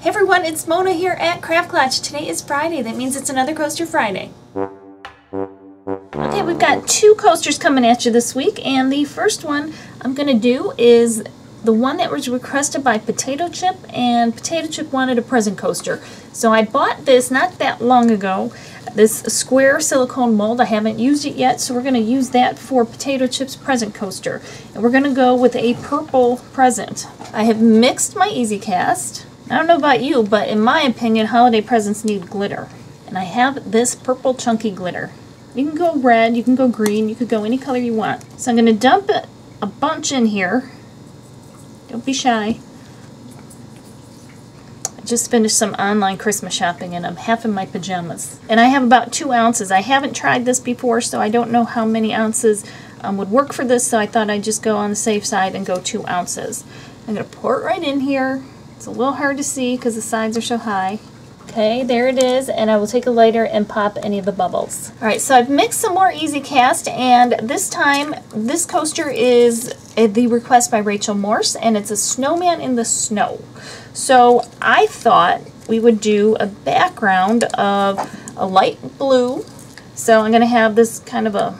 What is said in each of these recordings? Hey everyone, it's Mona here at Craft Klatch. Today is Friday, that means it's another Coaster Friday. Okay, we've got two coasters coming at you this week, and the first one I'm going to do is the one that was requested by Potato Chip, and Potato Chip wanted a present coaster. So I bought this not that long ago, this square silicone mold. I haven't used it yet, so we're going to use that for Potato Chip's present coaster. And we're going to go with a purple present. I have mixed my EasyCast. I don't know about you, but in my opinion, holiday presents need glitter. And I have this purple chunky glitter. You can go red, you can go green, you could go any color you want. So I'm going to dump a bunch in here. Don't be shy. I just finished some online Christmas shopping and I'm half in my pajamas. And I have about 2 ounces. I haven't tried this before, so I don't know how many ounces would work for this, so I thought I'd just go on the safe side and go 2 ounces. I'm going to pour it right in here. It's a little hard to see because the sides are so high. Okay, there it is, and I will take a lighter and pop any of the bubbles. Alright, so I've mixed some more EasyCast, and this time this coaster is the request by Rachel Morse, and it's a snowman in the snow. So I thought we would do a background of a light blue. So I'm going to have this kind of a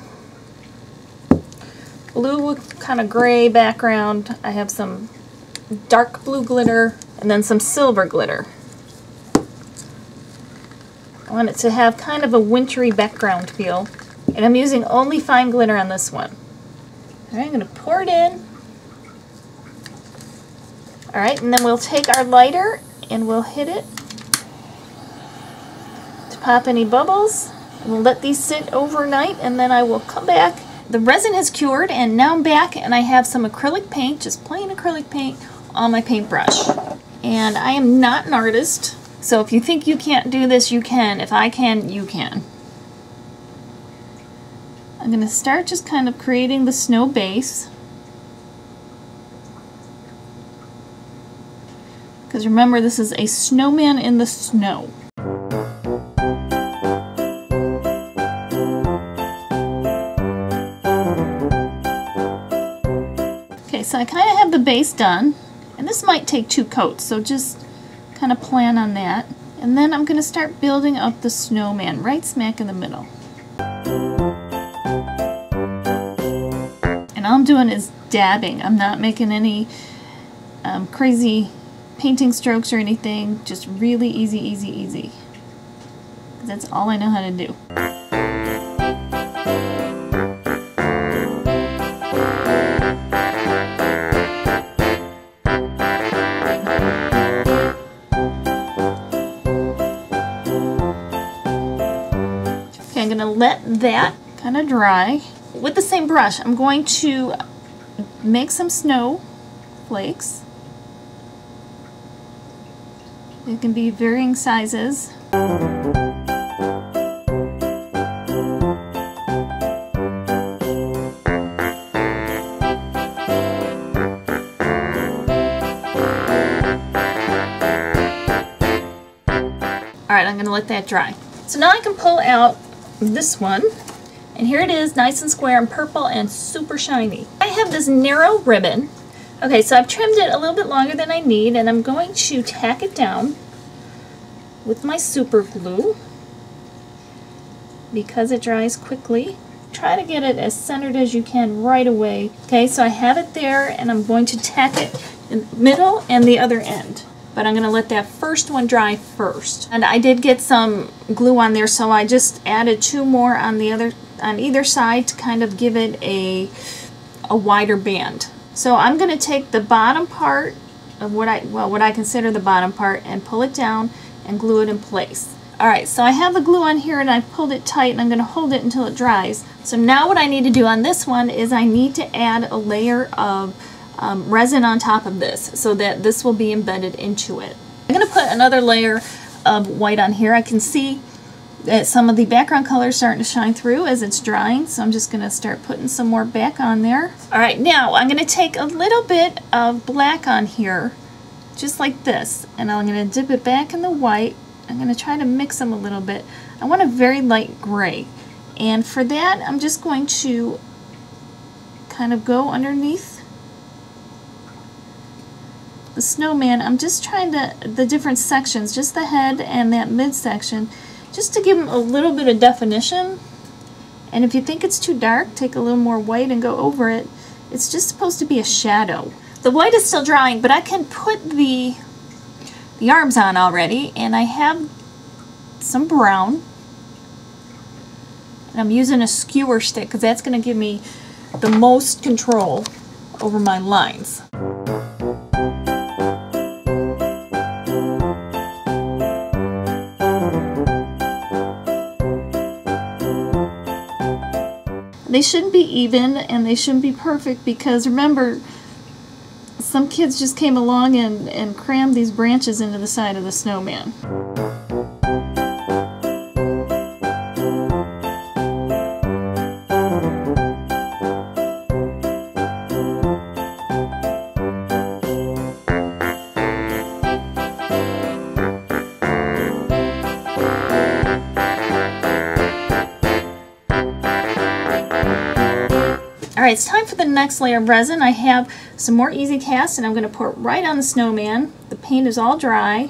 blue, kind of gray background. I have some dark blue glitter and then some silver glitter. I want it to have kind of a wintry background feel, and I'm using only fine glitter on this one. Alright, I'm going to pour it in. Alright, and then we'll take our lighter and we'll hit it to pop any bubbles. We'll let these sit overnight, and then I will come back. The resin has cured, and now I'm back and I have some acrylic paint, just plain acrylic paint, on my paintbrush. And I am not an artist, so if you think you can't do this, you can. If I can, you can. I'm going to start just kind of creating the snow base. Because remember, this is a snowman in the snow. So I kind of have the base done, and this might take 2 coats, so just kind of plan on that. And then I'm going to start building up the snowman right smack in the middle. And all I'm doing is dabbing. I'm not making any crazy painting strokes or anything, just really easy. That's all I know how to do. Let that kind of dry. With the same brush, I'm going to make some snow flakes. They can be varying sizes. Alright, I'm going to let that dry. So now I can pull out this one, and here it is, nice and square and purple and super shiny. I have this narrow ribbon. Okay, so I've trimmed it a little bit longer than I need, and I'm going to tack it down with my super glue because it dries quickly. Try to get it as centered as you can right away. Okay, so I have it there, and I'm going to tack it in the middle and the other end. But I'm going to let that first one dry first. And I did get some glue on there, so I just added 2 more on either side to kind of give it a wider band. So I'm going to take the bottom part of what I consider the bottom part and pull it down and glue it in place. Alright, so I have the glue on here and I pulled it tight, and I'm going to hold it until it dries. So now what I need to do on this one is I need to add a layer of resin on top of this so that this will be embedded into it. I'm going to put another layer of white on here. I can see that some of the background color is starting to shine through as it's drying, so I'm just going to start putting some more back on there. Alright, now I'm going to take a little bit of black on here, just like this, and I'm going to dip it back in the white. I'm going to try to mix them a little bit. I want a very light gray, and for that I'm just going to kind of go underneath the snowman, I'm just trying to, the different sections, just the head and that midsection, just to give them a little bit of definition. And if you think it's too dark, take a little more white and go over it. It's just supposed to be a shadow. The white is still drying, but I can put the arms on already, and I have some brown. And I'm using a skewer stick because that's going to give me the most control over my lines. They shouldn't be even and they shouldn't be perfect, because remember, some kids just came along and crammed these branches into the side of the snowman. Alright, it's time for the next layer of resin. I have some more EasyCast and I'm going to pour it right on the snowman. The paint is all dry.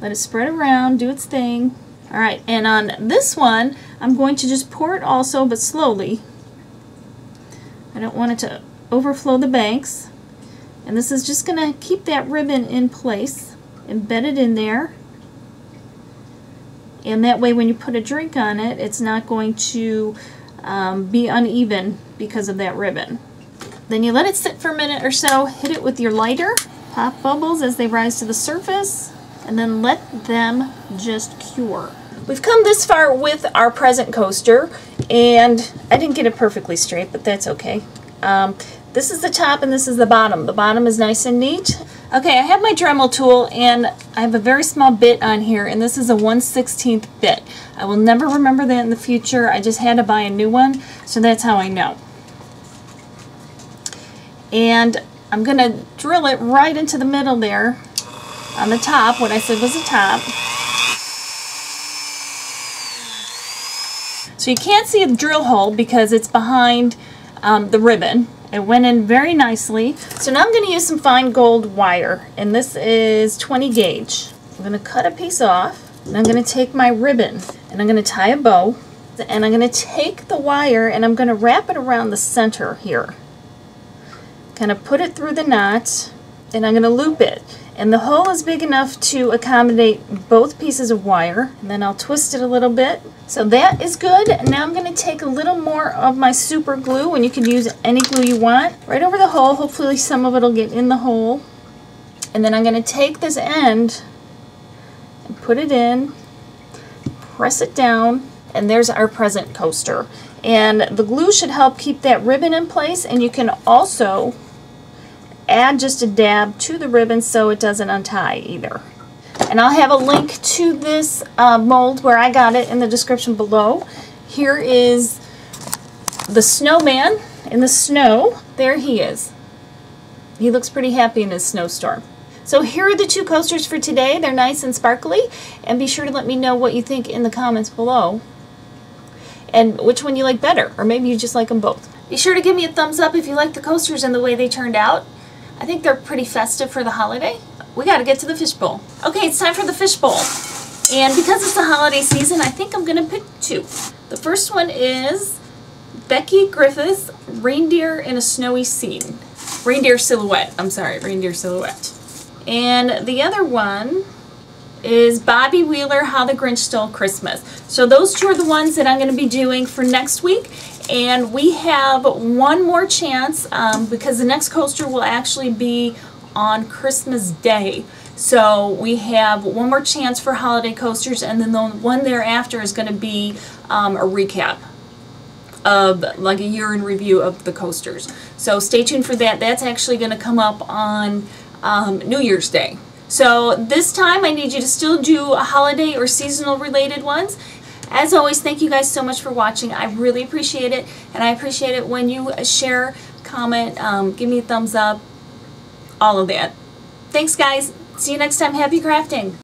Let it spread around, do its thing. Alright, and on this one I'm going to just pour it also, but slowly. I don't want it to overflow the banks. And this is just going to keep that ribbon in place, embedded in there. And that way when you put a drink on it, it's not going to be uneven because of that ribbon. Then you let it sit for a minute or so, hit it with your lighter, pop bubbles as they rise to the surface, and then let them just cure. We've come this far with our present coaster, and I didn't get it perfectly straight, but that's okay. This is the top and this is the bottom. The bottom is nice and neat. Okay, I have my Dremel tool and I have a very small bit on here, and this is a 1/16 bit. I will never remember that in the future. I just had to buy a new one, so that's how I know. And I'm going to drill it right into the middle there on the top, what I said was the top. So you can't see the drill hole because it's behind the ribbon. It went in very nicely. So now I'm going to use some fine gold wire, and this is 20 gauge. I'm going to cut a piece off, and I'm going to take my ribbon, and I'm going to tie a bow, and I'm going to take the wire, and I'm going to wrap it around the center here. Kind of put it through the knot, and I'm going to loop it. And the hole is big enough to accommodate both pieces of wire, and then I'll twist it a little bit. So that is good. Now I'm going to take a little more of my super glue, and you can use any glue you want, right over the hole. Hopefully some of it will get in the hole. And then I'm going to take this end and put it in, press it down, and there's our present coaster. And the glue should help keep that ribbon in place, and you can also add just a dab to the ribbon so it doesn't untie either. And I'll have a link to this mold where I got it in the description below. Here is the snowman in the snow. There he is. He looks pretty happy in his snowstorm. So here are the two coasters for today. They're nice and sparkly, and be sure to let me know what you think in the comments below and which one you like better, or maybe you just like them both. Be sure to give me a thumbs up if you like the coasters and the way they turned out. I think they're pretty festive for the holiday. We gotta get to the fishbowl. Okay, it's time for the fishbowl. And because it's the holiday season, I think I'm gonna pick two. The first one is Becky Griffiths, Reindeer in a Snowy Scene. Reindeer Silhouette, I'm sorry, Reindeer Silhouette. And the other one is Bobby Wheeler, How the Grinch Stole Christmas. So those two are the ones that I'm gonna be doing for next week. And we have one more chance because the next coaster will actually be on Christmas Day. So we have one more chance for holiday coasters, and then the one thereafter is going to be a recap of like a year in review of the coasters. So stay tuned for that. That's actually going to come up on New Year's Day. So this time I need you to still do a holiday or seasonal related ones. As always, thank you guys so much for watching. I really appreciate it, and I appreciate it when you share, comment, give me a thumbs up, all of that. Thanks guys. See you next time. Happy crafting.